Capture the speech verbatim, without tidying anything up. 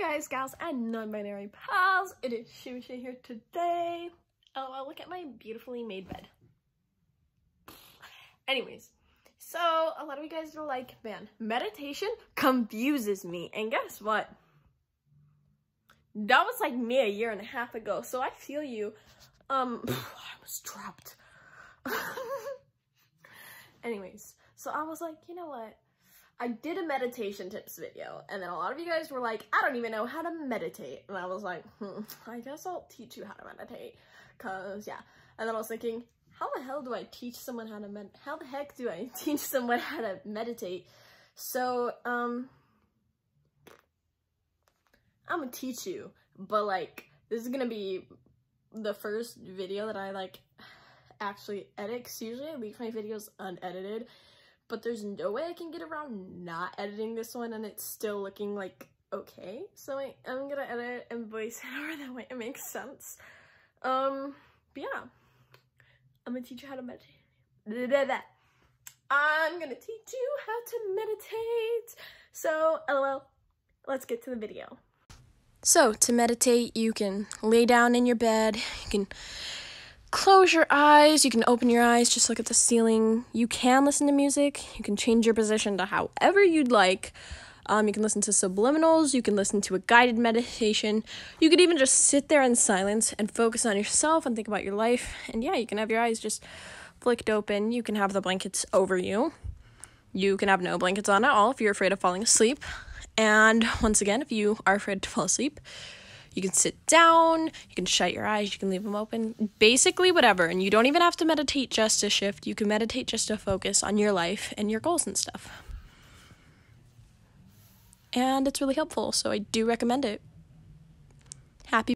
Hey guys, gals, and non-binary pals, it is Shimmey Shay here today. Oh, I'll look at my beautifully made bed. Anyways, so a lot of you guys are like, man, meditation confuses me. And guess what? That was like me a year and a half ago, so I feel you. Um, I was trapped. Anyways, so I was like, you know what? I did a meditation tips video, and then a lot of you guys were like, I don't even know how to meditate. And I was like, hmm, I guess I'll teach you how to meditate. Cause yeah. And then I was thinking, how the hell do I teach someone how to med- how the heck do I teach someone how to meditate? So, um, I'm gonna teach you, but like, this is gonna be the first video that I like actually edit. Cause usually I leave my videos unedited. But there's no way I can get around not editing this one and it's still looking like okay. So I, I'm gonna edit and voice it over that way it makes sense. Um, but yeah, I'm gonna teach you how to meditate. I'm gonna teach you how to meditate. So L O L, let's get to the video. So to meditate, you can lay down in your bed, you can close your eyes, you can open your eyes, just look at the ceiling. You can listen to music, you can change your position to however you'd like. Um, you can listen to subliminals, you can listen to a guided meditation. You could even just sit there in silence and focus on yourself and think about your life. And yeah, you can have your eyes just flicked open. You can have the blankets over you. You can have no blankets on at all if you're afraid of falling asleep. And once again, if you are afraid to fall asleep, you can sit down, you can shut your eyes, you can leave them open, basically whatever. And you don't even have to meditate just to shift. You can meditate just to focus on your life and your goals and stuff. And it's really helpful, so I do recommend it. Happy